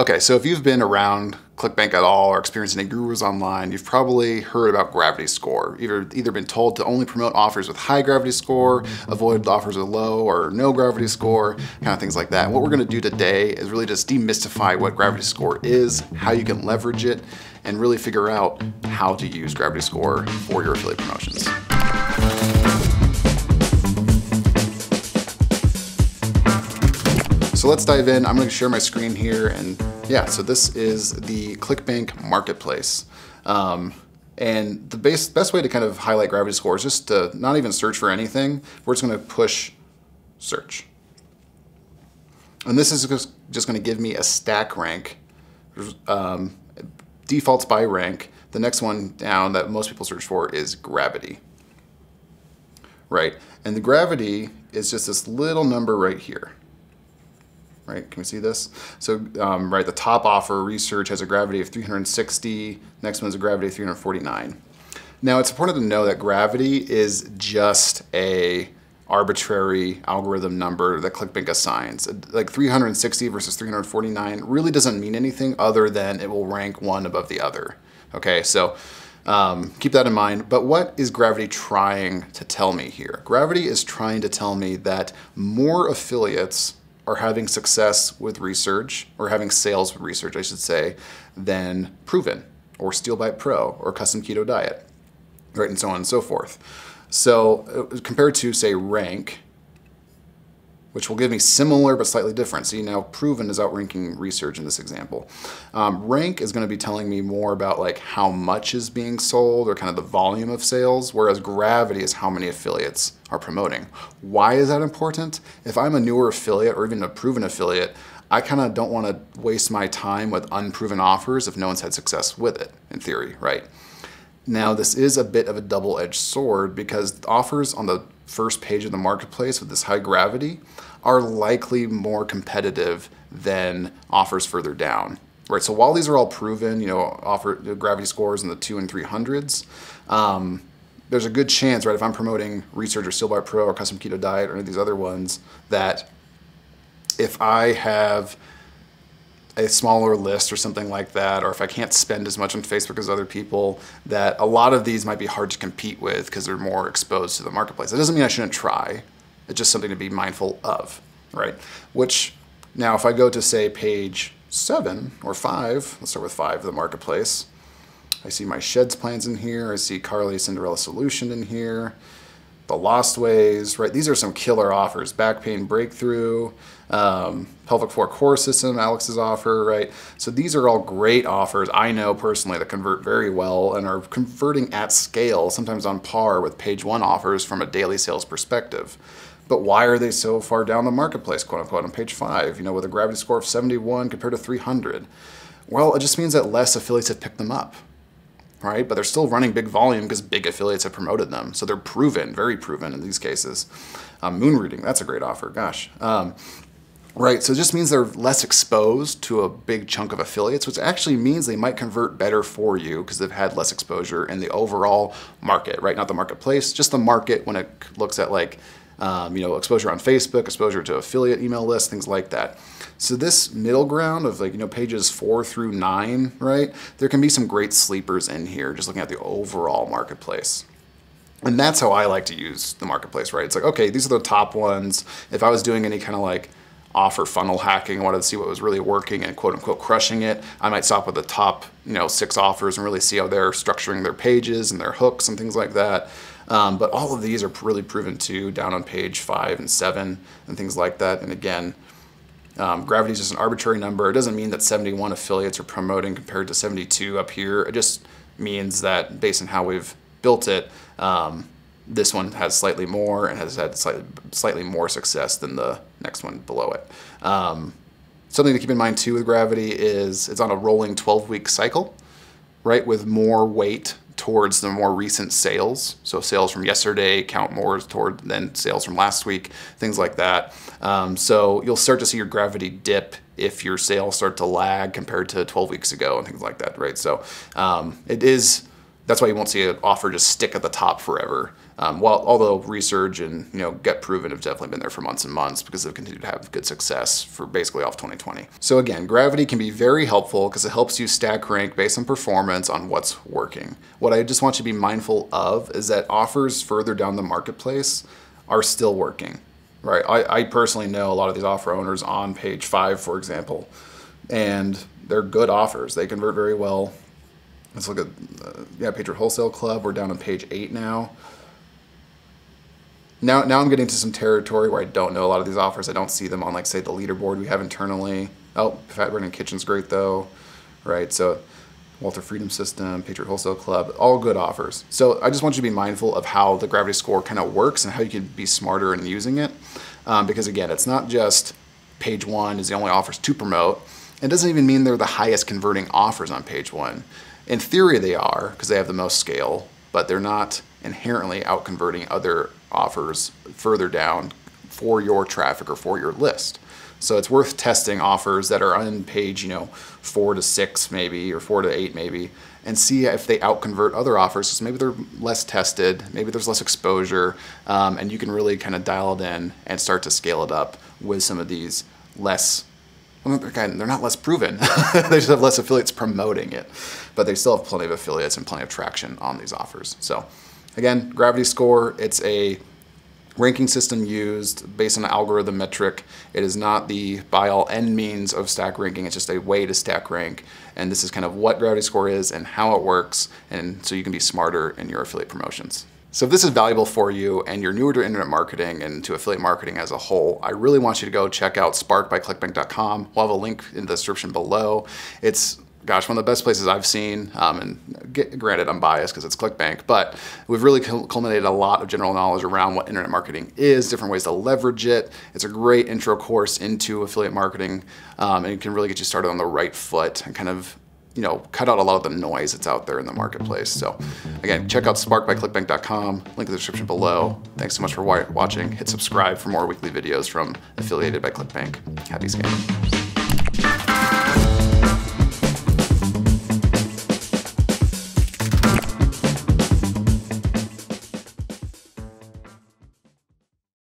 Okay, so if you've been around ClickBank at all or experienced any gurus online, you've probably heard about Gravity Score. You've either been told to only promote offers with high Gravity Score, avoid offers with low or no Gravity Score, kind of things like that. And what we're gonna do today is really just demystify what Gravity Score is, how you can leverage it, and really figure out how to use Gravity Score for your affiliate promotions. So let's dive in. I'm going to share my screen here, and yeah, so this is the ClickBank marketplace. And the best way to kind of highlight Gravity Score is just to not even search for anything. We're just going to push search. And this is just going to give me a stack rank, defaults by rank. The next one down that most people search for is gravity, right? And the gravity is just this little number right here. Right, can we see this? So, right, the top offer research has a gravity of 360. Next one is a gravity of 349. Now, it's important to know that gravity is just a arbitrary algorithm number that ClickBank assigns. Like 360 versus 349 really doesn't mean anything other than it will rank one above the other. Okay, so keep that in mind. But what is gravity trying to tell me here? Gravity is trying to tell me that more affiliates are having success with research, or having sales with research, I should say, than Proven or Steel Bite Pro or Custom Keto Diet, right, and so on and so forth. So compared to, say, rank, which will give me similar but slightly different. See, now Proven is outranking research in this example. Rank is going to be telling me more about like how much is being sold or kind of the volume of sales, whereas gravity is how many affiliates are promoting. Why is that important? If I'm a newer affiliate or even a proven affiliate, I kind of don't want to waste my time with unproven offers if no one's had success with it, in theory, right? Now, this is a bit of a double-edged sword because offers on the first page of the marketplace with this high gravity are likely more competitive than offers further down, right? So while these are all proven, you know, offer gravity scores in the 200s and 300s, there's a good chance, right, if I'm promoting Research or Steel Bite Pro or Custom Keto Diet or any of these other ones, that if I have a smaller list or something like that, or if I can't spend as much on Facebook as other people, that a lot of these might be hard to compete with because they're more exposed to the marketplace. That doesn't mean I shouldn't try. It's just something to be mindful of, right? Which now, if I go to say page 7 or 5, let's start with 5 of the marketplace. I see my Sheds plans in here. I see Carly's Cinderella Solution in here. The Lost Ways, right? These are some killer offers. Back Pain Breakthrough, Pelvic Floor Core System, Alex's offer, right? So these are all great offers I know personally that convert very well and are converting at scale, sometimes on par with page 1 offers from a daily sales perspective. But why are they so far down the marketplace, quote unquote, on page 5, you know, with a gravity score of 71 compared to 300? Well, it just means that less affiliates have picked them up. Right, but they're still running big volume because big affiliates have promoted them. So they're proven, very proven in these cases. Moon reading, that's a great offer, gosh. Right, so it just means they're less exposed to a big chunk of affiliates, which actually means they might convert better for you because they've had less exposure in the overall market, right? Not the marketplace, just the market when it looks at like, you know, exposure on Facebook, exposure to affiliate email lists, things like that. So this middle ground of like, you know, pages 4 through 9, right? There can be some great sleepers in here, just looking at the overall marketplace. And that's how I like to use the marketplace, right? It's like, okay, these are the top ones. If I was doing any kind of like offer funnel hacking, I wanted to see what was really working and quote unquote crushing it, I might stop with the top, you know, 6 offers and really see how they're structuring their pages and their hooks and things like that. But all of these are really proven too, down on page 5 and 7 and things like that. And again, gravity is just an arbitrary number. It doesn't mean that 71 affiliates are promoting compared to 72 up here. It just means that based on how we've built it, this one has slightly more and has had slightly more success than the next one below it. Something to keep in mind too with gravity is it's on a rolling 12-week cycle, right, with more weight towards the more recent sales. So sales from yesterday count more toward than sales from last week, things like that. So you'll start to see your gravity dip if your sales start to lag compared to 12 weeks ago and things like that, right? So it is That's why you won't see an offer just stick at the top forever. Although research and gut proven have definitely been there for months and months because they've continued to have good success for basically off 2020. So again, Gravity can be very helpful because it helps you stack rank based on performance on what's working. What I just want you to be mindful of is that offers further down the marketplace are still working, right? I personally know a lot of these offer owners on page 5, for example, and they're good offers. They convert very well. Let's look at Patriot Wholesale Club. We're down on page 8 now. Now I'm getting to some territory where I don't know a lot of these offers. I don't see them on, like, say, the leaderboard we have internally. Oh, Fat Burning Kitchen's great, though, right? So Walter Freedom System, Patriot Wholesale Club, all good offers. So I just want you to be mindful of how the Gravity Score kind of works and how you can be smarter in using it. Because, again, it's not just page 1 is the only offers to promote. It doesn't even mean they're the highest converting offers on page 1. In theory, they are, because they have the most scale, but they're not inherently out-converting other offers further down for your traffic or for your list. So it's worth testing offers that are on page 4 to 6 maybe, or 4 to 8 maybe, and see if they out-convert other offers, because maybe they're less tested, maybe there's less exposure, and you can really kind of dial it in and start to scale it up with some of these less. Again, they're not less proven. They just have less affiliates promoting it, but they still have plenty of affiliates and plenty of traction on these offers. So again, Gravity Score, it's a ranking system used based on an algorithm metric. It is not the by all end means of stack ranking. It's just a way to stack rank. And this is kind of what Gravity Score is and how it works. And so you can be smarter in your affiliate promotions. So if this is valuable for you and you're newer to internet marketing and to affiliate marketing as a whole, I really want you to go check out sparkbyclickbank.com. We'll have a link in the description below. It's, gosh, one of the best places I've seen, and granted I'm biased because it's ClickBank, but we've really culminated a lot of general knowledge around what internet marketing is, different ways to leverage it. It's a great intro course into affiliate marketing, and it can really get you started on the right foot and kind of cut out a lot of the noise that's out there in the marketplace. So again, check out sparkbyclickbank.com, link in the description below. Thanks so much for watching. Hit subscribe for more weekly videos from Affiliated by ClickBank. Happy scamming.